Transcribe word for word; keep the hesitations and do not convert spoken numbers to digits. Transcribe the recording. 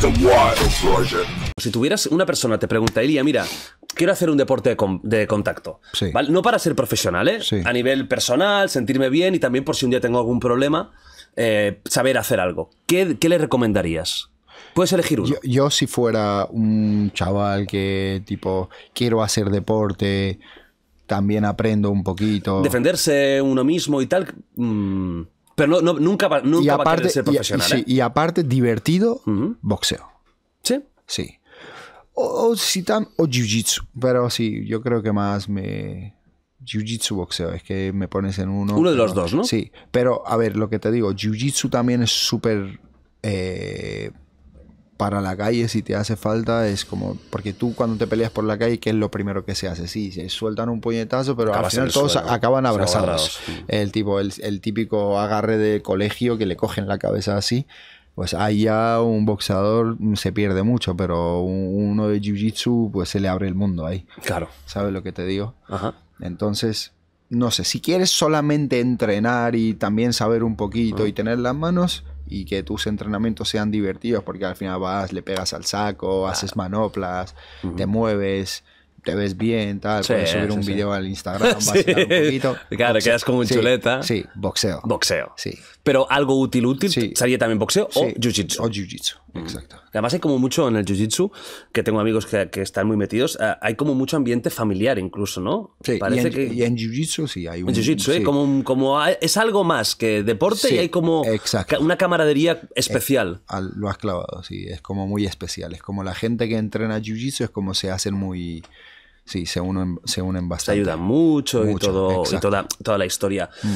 The Wild Project. Si tuvieras una persona, te pregunta, Ilia, mira, quiero hacer un deporte de, con de contacto, sí. ¿Vale? No para ser profesional, ¿eh? Sí. A nivel personal, sentirme bien y también por si un día tengo algún problema, eh, saber hacer algo. ¿Qué, qué le recomendarías? Puedes elegir uno. Yo, yo si fuera un chaval que tipo, quiero hacer deporte, también aprendo un poquito. Defenderse uno mismo y tal... Mmm. Pero no, no, nunca va, nunca aparte, va a querer ser profesional. Y, sí, ¿eh? Y aparte, divertido, uh-huh. boxeo. ¿Sí? Sí. O, o, si tam, o jiu-jitsu. Pero sí, yo creo que más me... Jiu-jitsu, boxeo. Es que me pones en uno. Uno de los pero, dos, ¿no? Sí. Pero, a ver, lo que te digo, jiu-jitsu también es súper... Eh, para la calle, si te hace falta, es como... Porque tú cuando te peleas por la calle, ¿qué es lo primero que se hace? Sí, se sueltan un puñetazo, pero Acabas al final todos suelo. acaban abrazados. Sí. El, tipo, el, el típico agarre de colegio que le cogen la cabeza así. Pues ahí ya un boxeador se pierde mucho, pero un, uno de jiu-jitsu, pues se le abre el mundo ahí. Claro. ¿Sabes lo que te digo? Ajá. Entonces, no sé, si quieres solamente entrenar y también saber un poquito Ajá. y tener las manos... y que tus entrenamientos sean divertidos, porque al final vas, le pegas al saco, claro. haces manoplas, uh-huh. te mueves, te ves bien, tal, sí, puedes subir sí, un sí. video al Instagram, vacilar sí. un poquito. Claro, boxeo. Quedas como un sí, chuleta. Sí, boxeo. Boxeo. Sí. Pero algo útil, útil, sí. sería también boxeo sí. o jiu-jitsu. O jiu-jitsu, mm. exacto. Además hay como mucho en el jiu-jitsu, que tengo amigos que, que están muy metidos, hay como mucho ambiente familiar incluso, ¿no? Sí, Parece y en, en jiu-jitsu sí hay un... En jiu-jitsu, sí. ¿eh? como, como hay, es algo más que deporte sí, y hay como exacto. una camaradería especial. Es, al, lo has clavado, sí, es como muy especial. Es como la gente que entrena jiu-jitsu es como se hacen muy... Sí, se unen, se unen bastante. Se ayudan mucho, mucho y, todo, y toda, toda la historia. Mm.